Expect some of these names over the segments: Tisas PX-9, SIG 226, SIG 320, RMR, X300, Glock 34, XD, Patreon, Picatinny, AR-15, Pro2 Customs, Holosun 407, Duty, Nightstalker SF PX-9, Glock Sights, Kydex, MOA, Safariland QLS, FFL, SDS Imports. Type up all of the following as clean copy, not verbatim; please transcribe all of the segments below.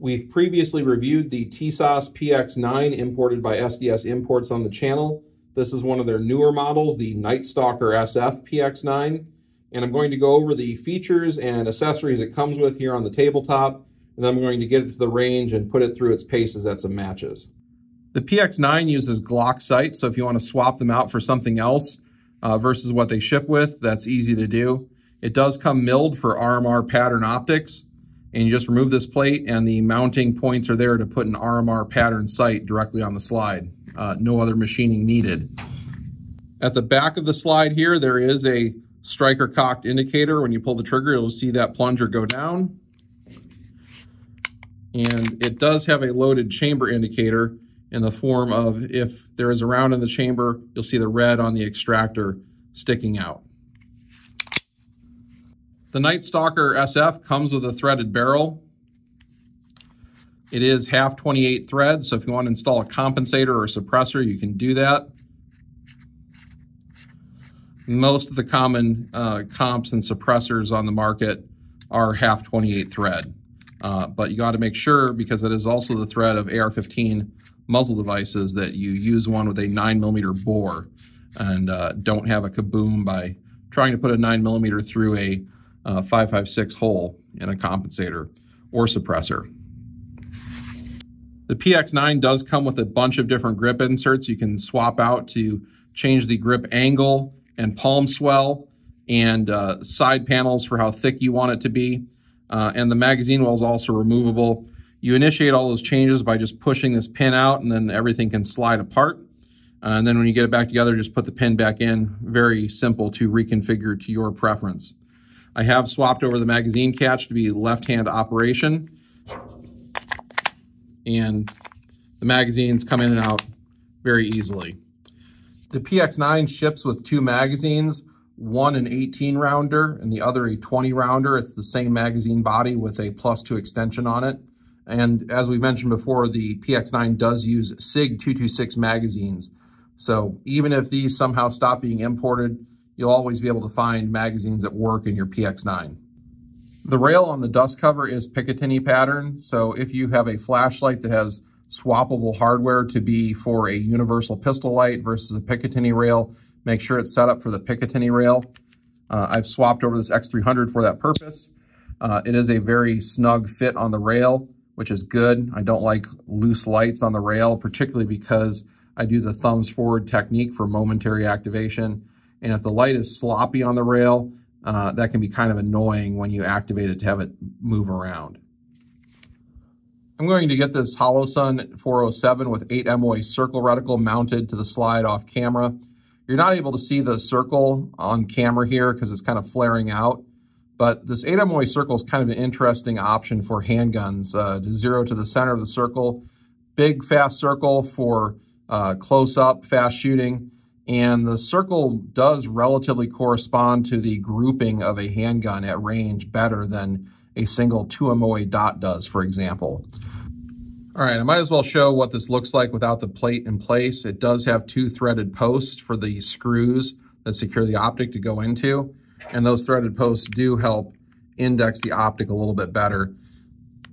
We've previously reviewed the Tisas PX-9 imported by SDS Imports on the channel. This is one of their newer models, the Nightstalker SF PX-9. And I'm going to go over the features and accessories it comes with here on the tabletop. And then I'm going to get it to the range and put it through its paces at some matches. The PX-9 uses Glock sights, so if you want to swap them out for something else versus what they ship with, that's easy to do. It does come milled for RMR pattern optics, and you just remove this plate and the mounting points are there to put an RMR pattern sight directly on the slide. No other machining needed. At the back of the slide here, there is a striker cocked indicator. When you pull the trigger, you'll see that plunger go down. And it does have a loaded chamber indicator in the form of, if there is a round in the chamber, you'll see the red on the extractor sticking out. The Nightstalker SF comes with a threaded barrel. It is half 28 threads, so if you want to install a compensator or a suppressor, you can do that. Most of the common comps and suppressors on the market are half 28 thread, but you got to make sure, because that is also the thread of AR-15 muzzle devices, that you use one with a 9mm bore and don't have a kaboom by trying to put a 9mm through a 5.56 hole in a compensator or suppressor. The PX-9 does come with a bunch of different grip inserts you can swap out to change the grip angle and palm swell and side panels for how thick you want it to be. And the magazine well is also removable. You initiate all those changes by just pushing this pin out, and then everything can slide apart. And then when you get it back together, just put the pin back in. Very simple to reconfigure to your preference. I have swapped over the magazine catch to be left-hand operation, and the magazines come in and out very easily. The PX-9 ships with two magazines, one an 18-rounder and the other a 20-rounder. It's the same magazine body with a +2 extension on it. And as we mentioned before, the PX-9 does use SIG 226 magazines. So even if these somehow stop being imported, you'll always be able to find magazines that work in your PX-9. The rail on the dust cover is Picatinny pattern, so if you have a flashlight that has swappable hardware to be for a universal pistol light versus a Picatinny rail, make sure it's set up for the Picatinny rail. I've swapped over this X300 for that purpose. It is a very snug fit on the rail, which is good. I don't like loose lights on the rail, particularly because I do the thumbs forward technique for momentary activation. And if the light is sloppy on the rail, that can be kind of annoying when you activate it to have it move around. I'm going to get this Holosun 407 with 8 MOA circle reticle mounted to the slide off camera. You're not able to see the circle on camera here because it's kind of flaring out, but this 8 MOA circle is kind of an interesting option for handguns. To zero to the center of the circle, big fast circle for close up fast shooting. And the circle does relatively correspond to the grouping of a handgun at range better than a single 2 MOA dot does, for example. All right, I might as well show what this looks like without the plate in place. It does have two threaded posts for the screws that secure the optic to go into. And those threaded posts do help index the optic a little bit better.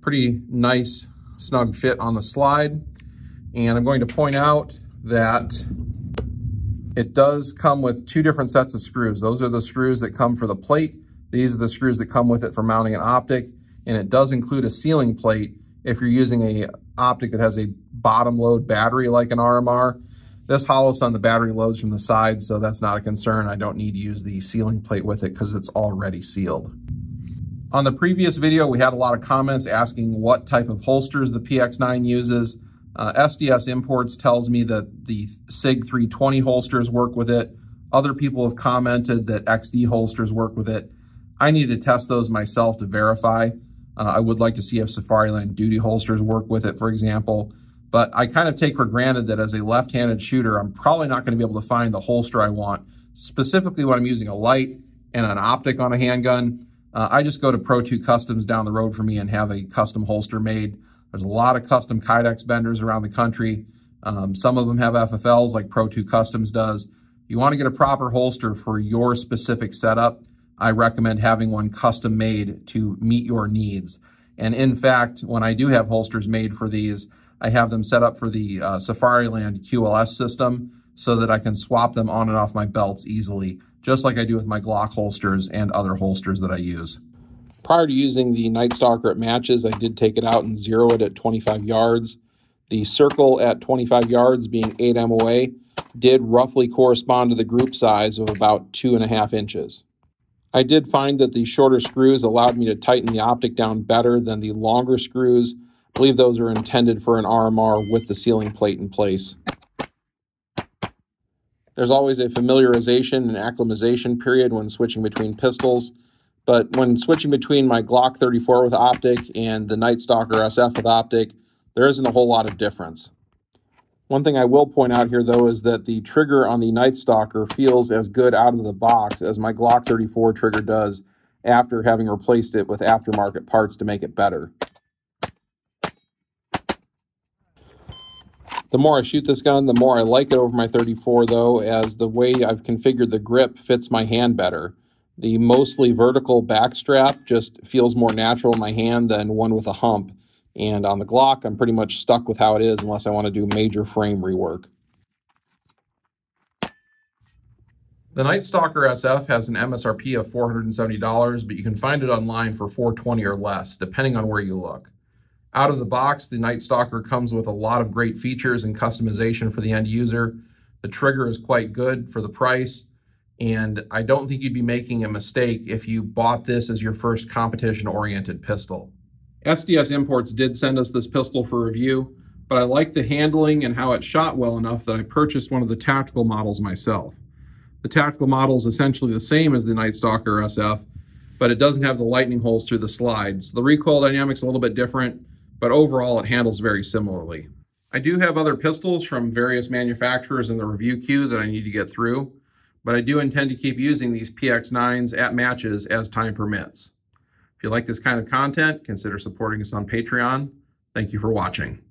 Pretty nice, snug fit on the slide. And I'm going to point out that it does come with two different sets of screws. Those are the screws that come for the plate. These are the screws that come with it for mounting an optic. And it does include a sealing plate if you're using an optic that has a bottom load battery like an RMR. This Holosun, the battery loads from the side, so that's not a concern. I don't need to use the sealing plate with it because it's already sealed. On the previous video, we had a lot of comments asking what type of holsters the PX-9 uses. SDS Imports tells me that the SIG 320 holsters work with it. Other people have commented that XD holsters work with it. I need to test those myself to verify. I would like to see if Safariland duty holsters work with it, for example. But I kind of take for granted that as a left-handed shooter, I'm probably not going to be able to find the holster I want, specifically when I'm using a light and an optic on a handgun. I just go to Pro2 Customs down the road for me and have a custom holster made. There's a lot of custom Kydex vendors around the country. Some of them have FFLs like Pro2 Customs does. You want to get a proper holster for your specific setup. I recommend having one custom made to meet your needs. And in fact, when I do have holsters made for these, I have them set up for the Safariland QLS system so that I can swap them on and off my belts easily, just like I do with my Glock holsters and other holsters that I use. Prior to using the Nightstalker, it matches. I did take it out and zero it at 25 yards. The circle at 25 yards being 8 MOA did roughly correspond to the group size of about 2.5 inches. I did find that the shorter screws allowed me to tighten the optic down better than the longer screws. I believe those are intended for an RMR with the sealing plate in place. There's always a familiarization and acclimatization period when switching between pistols, but when switching between my Glock 34 with optic and the Nightstalker SF with optic, there isn't a whole lot of difference. One thing I will point out here, though, is that the trigger on the Nightstalker feels as good out of the box as my Glock 34 trigger does after having replaced it with aftermarket parts to make it better. The more I shoot this gun, the more I like it over my 34, though, as the way I've configured the grip fits my hand better. The mostly vertical back strap just feels more natural in my hand than one with a hump. And on the Glock, I'm pretty much stuck with how it is unless I want to do major frame rework. The Nightstalker SF has an MSRP of $470, but you can find it online for $420 or less, depending on where you look. Out of the box, the Nightstalker comes with a lot of great features and customization for the end user. The trigger is quite good for the price, and I don't think you'd be making a mistake if you bought this as your first competition-oriented pistol. SDS Imports did send us this pistol for review, but I liked the handling and how it shot well enough that I purchased one of the tactical models myself. The tactical model is essentially the same as the Nightstalker SF, but it doesn't have the lightning holes through the slides. The recoil dynamic's a little bit different, but overall it handles very similarly. I do have other pistols from various manufacturers in the review queue that I need to get through, but I do intend to keep using these PX-9s at matches as time permits. If you like this kind of content, consider supporting us on Patreon. Thank you for watching.